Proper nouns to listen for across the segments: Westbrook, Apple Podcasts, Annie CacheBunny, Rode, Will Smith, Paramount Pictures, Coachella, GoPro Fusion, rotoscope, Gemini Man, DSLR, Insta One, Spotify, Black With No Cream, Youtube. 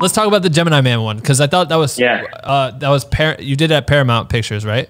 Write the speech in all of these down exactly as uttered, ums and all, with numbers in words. Let's talk about the Gemini Man one, because I thought that was yeah. uh, that was par you did at Paramount Pictures, right?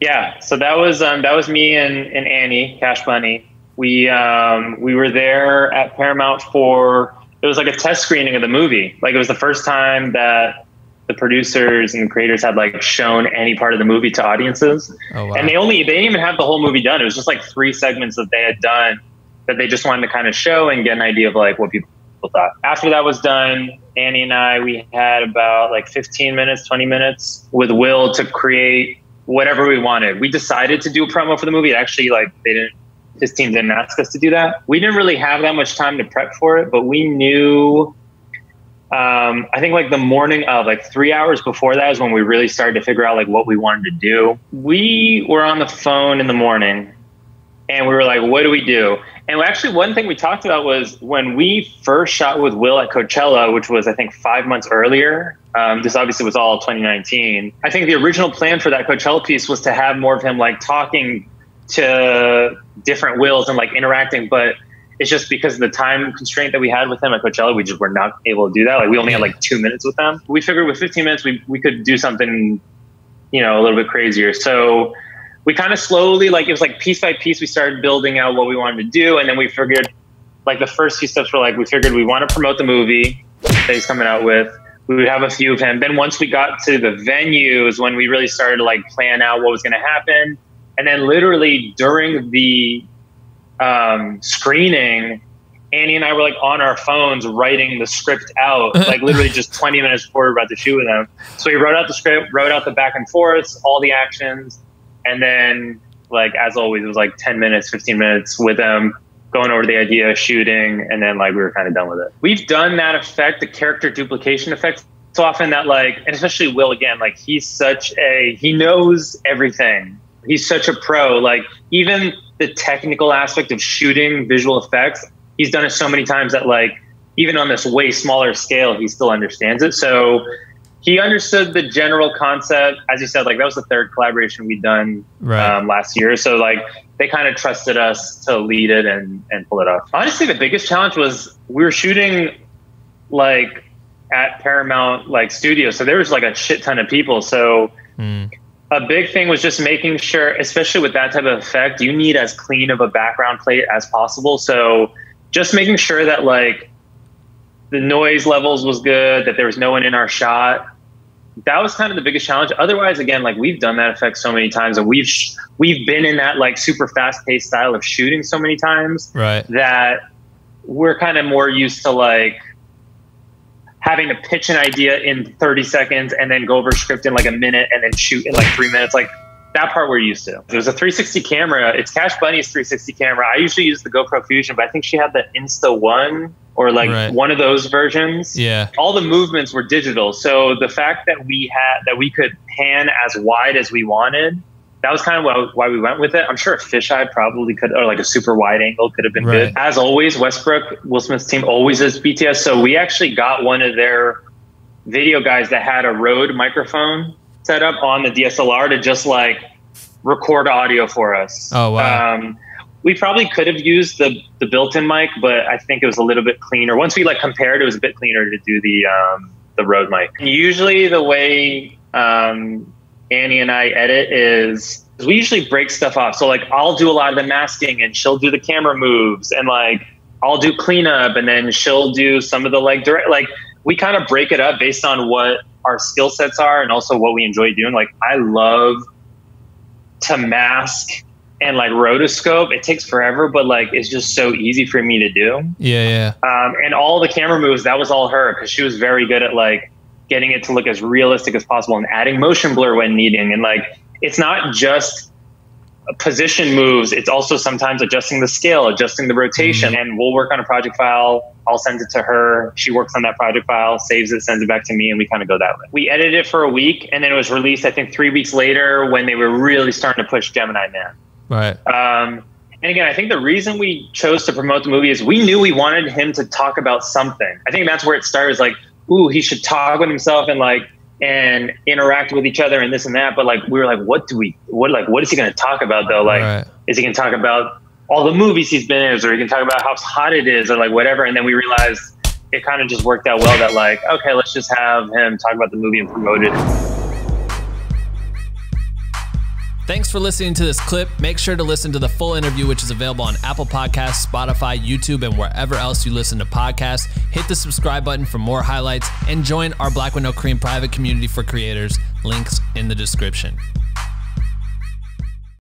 Yeah, so that was um, that was me and, and Annie CacheBunny. We um, we were there at Paramount for it was like a test screening of the movie. Like it was the first time that the producers and creators had like shown any part of the movie to audiences. Oh, wow. And they only they didn't even have the whole movie done. It was just like three segments that they had done that they just wanted to kind of show and get an idea of like what people thought. After that was done, Annie and I, we had about like fifteen minutes, twenty minutes with Will to create whatever we wanted. We decided to do a promo for the movie. It actually, like they didn't, his team didn't ask us to do that. We didn't really have that much time to prep for it, but we knew, um, I think like the morning of, like three hours before that is when we really started to figure out like what we wanted to do. We were on the phone in the morning and we were like, what do we do? And actually one thing we talked about was when we first shot with Will at Coachella, which was I think five months earlier, um, this obviously was all twenty nineteen. I think the original plan for that Coachella piece was to have more of him like talking to different Wills and like interacting, but it's just because of the time constraint that we had with him at Coachella, we just were not able to do that. Like we only had like two minutes with them. We figured with fifteen minutes, we, we could do something, you know, a little bit crazier. So we kind of slowly, like it was like piece by piece, we started building out what we wanted to do. And then we figured like the first few steps were like, we figured we want to promote the movie that he's coming out with. We would have a few of him. Then once we got to the venue is when we really started to like plan out what was going to happen. And then literally during the um, screening, Annie and I were like on our phones writing the script out, like literally just twenty minutes before we were about to shoot with them. So we wrote out the script, wrote out the back and forths, all the actions. And then, like, as always, it was like ten minutes, fifteen minutes with them, going over the idea, shooting, and then, like, we were kind of done with it. We've done that effect, the character duplication effect, so often that, like, and especially Will, again, like, he's such a, he knows everything. He's such a pro. Like, even the technical aspect of shooting visual effects, he's done it so many times that, like, even on this way smaller scale, he still understands it. So he understood the general concept. As you said, like that was the third collaboration we'd done right. um, last year. So like they kind of trusted us to lead it and, and pull it off. Honestly, the biggest challenge was we were shooting like at Paramount like Studios. So there was like a shit ton of people. So mm. a big thing was just making sure, especially with that type of effect, you need as clean of a background plate as possible. So just making sure that like the noise levels was good, that there was no one in our shot. That was kind of the biggest challenge. Otherwise, again, like we've done that effect so many times and we've, sh we've been in that like super fast paced style of shooting so many times right. that we're kind of more used to like having to pitch an idea in thirty seconds and then go over script in like a minute and then shoot in like three minutes. Like that part we're used to. There's a three sixty camera. It's CacheBunny's three sixty camera. I usually use the GoPro Fusion, but I think she had the Insta One or like right. one of those versions. Yeah. All the movements were digital. So the fact that we had, that we could pan as wide as we wanted, that was kind of why we went with it. I'm sure a fisheye probably could, or like a super wide angle could have been right. good. As always, Westbrook, Will Smith's team always does B T S. So we actually got one of their video guys that had a Rode microphone set up on the D S L R to just like record audio for us. Oh, wow. Um, we probably could have used the, the built-in mic, but I think it was a little bit cleaner. Once we like compared, it was a bit cleaner to do the um, the Rode mic. Usually the way um, Annie and I edit is we usually break stuff off. So like I'll do a lot of the masking and she'll do the camera moves and like I'll do cleanup and then she'll do some of the like direct, like we kind of break it up based on what our skill sets are and also what we enjoy doing. Like I love to mask and like rotoscope, it takes forever, but like it's just so easy for me to do. Yeah, yeah. Um, and all the camera moves, that was all her because she was very good at like getting it to look as realistic as possible and adding motion blur when needing. And like it's not just position moves; it's also sometimes adjusting the scale, adjusting the rotation. Mm-hmm. And we'll work on a project file. I'll send it to her. She works on that project file, saves it, sends it back to me, and we kind of go that way. We edited it for a week, and then it was released. I think three weeks later when they were really starting to push Gemini Man. Right. Um, and again, I think the reason we chose to promote the movie is we knew we wanted him to talk about something. I think that's where it started. Is like, ooh, he should talk with himself and like and interact with each other and this and that. But like, we were like, what do we? What like, what is he going to talk about though? Like, right. is he going to talk about all the movies he's been in, or he can talk about how hot it is, or like whatever? And then we realized it kind of just worked out well that like, okay, let's just have him talk about the movie and promote it. Thanks for listening to this clip. Make sure to listen to the full interview, which is available on Apple Podcasts, Spotify, YouTube, and wherever else you listen to podcasts. Hit the subscribe button for more highlights and join our Black With No Cream private community for creators. Links in the description.